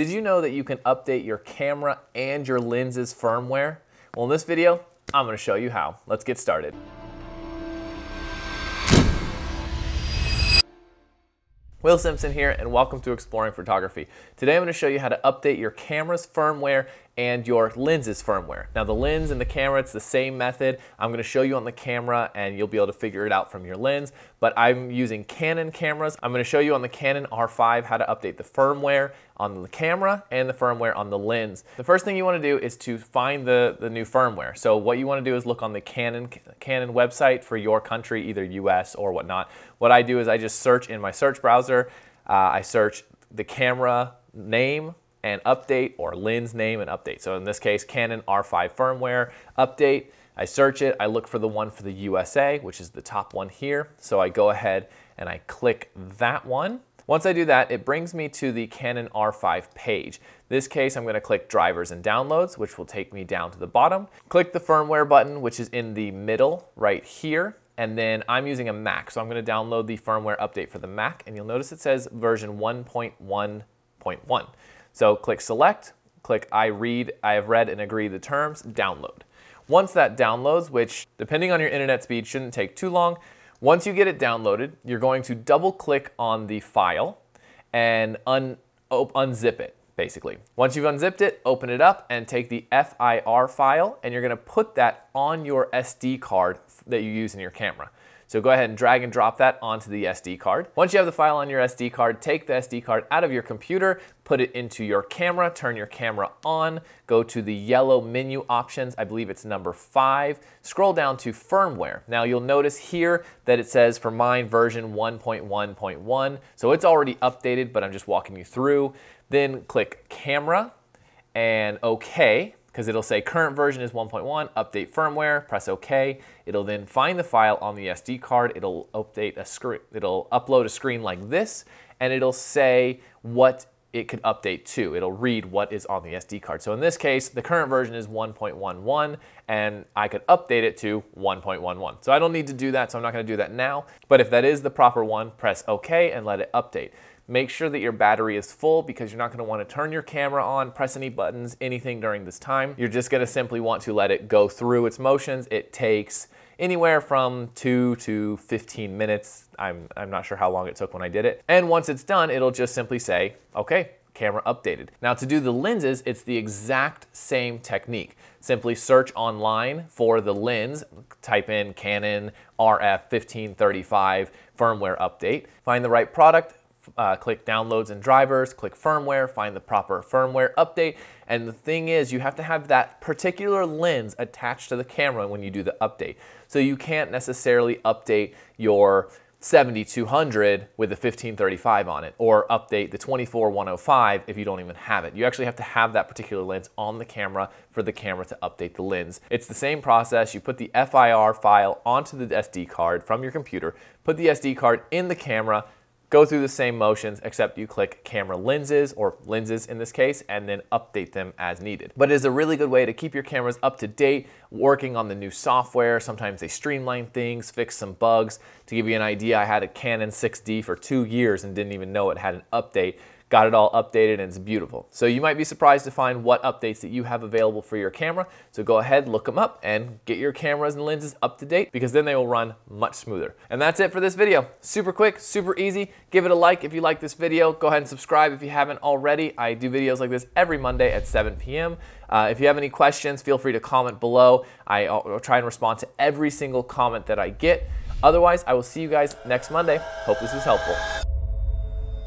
Did you know that you can update your camera and your lens's firmware? Well, in this video, I'm gonna show you how. Let's get started. Will Simpson here, and welcome to Exploring Photography. Today I'm going to show you how to update your camera's firmware and your lens's firmware. Now the lens and the camera, it's the same method. I'm going to show you on the camera and you'll be able to figure it out from your lens, but I'm using Canon cameras. I'm going to show you on the Canon R5 how to update the firmware on the camera and the firmware on the lens. The first thing you want to do is to find the new firmware. So what you want to do is look on the Canon website for your country, either US or whatnot. What I do is I just search in my search browser. I search the camera name and update, or lens name and update. So in this case, Canon R5 firmware update. I search it, I look for the one for the USA, which is the top one here. So I go ahead and I click that one. Once I do that, it brings me to the Canon R5 page. In this case, I'm going to click drivers and downloads, which will take me down to the bottom. Click the firmware button, which is in the middle right here. And then I'm using a Mac, so I'm going to download the firmware update for the Mac, and you'll notice it says version 1.1.1. So click select, click I have read and agree the terms, download. Once that downloads, which depending on your internet speed shouldn't take too long, once you get it downloaded, you're going to double click on the file and unzip it. Basically. Once you've unzipped it, open it up and take the FIR file, and you're going to put that on your SD card that you use in your camera. So go ahead and drag and drop that onto the SD card. Once you have the file on your SD card, take the SD card out of your computer, put it into your camera, turn your camera on, go to the yellow menu options, I believe it's number 5, scroll down to firmware. Now you'll notice here that it says for mine version 1.1.1, so it's already updated, but I'm just walking you through. Then click camera and OK, because it'll say current version is 1.1, update firmware, press OK. It'll then find the file on the SD card. It'll update a screen, it'll upload a screen like this, and it'll say what it could update to. It'll read what is on the SD card. So in this case, the current version is 1.11, and I could update it to 1.11. So I don't need to do that, so I'm not going to do that now. But if that is the proper one, press OK and let it update. Make sure that your battery is full, because you're not going to want to turn your camera on, press any buttons, anything during this time. You're just going to simply want to let it go through its motions. It takes anywhere from 2 to 15 minutes. I'm not sure how long it took when I did it. And once it's done, it'll just simply say, okay, camera updated. Now to do the lenses, it's the exact same technique. Simply search online for the lens, type in Canon RF 15-35 firmware update, find the right product, click downloads and drivers, click firmware, find the proper firmware update. And the thing is, you have to have that particular lens attached to the camera when you do the update. So you can't necessarily update your 70-200 with a 15-35 on it, or update the 24-105 if you don't even have it. You actually have to have that particular lens on the camera for the camera to update the lens. It's the same process. You put the FIR file onto the SD card from your computer, put the SD card in the camera, go through the same motions, except you click camera lenses, or lenses in this case, and then update them as needed. But it's a really good way to keep your cameras up to date, working on the new software. Sometimes they streamline things, fix some bugs. To give you an idea, I had a Canon 6D for 2 years and didn't even know it had an update. Got it all updated, and it's beautiful. So you might be surprised to find what updates that you have available for your camera. So go ahead, look them up, and get your cameras and lenses up to date, because then they will run much smoother. And that's it for this video. Super quick, super easy. Give it a like if you like this video. Go ahead and subscribe if you haven't already. I do videos like this every Monday at 7 p.m. If you have any questions, feel free to comment below. I'll try and respond to every single comment that I get. Otherwise, I will see you guys next Monday. Hope this was helpful.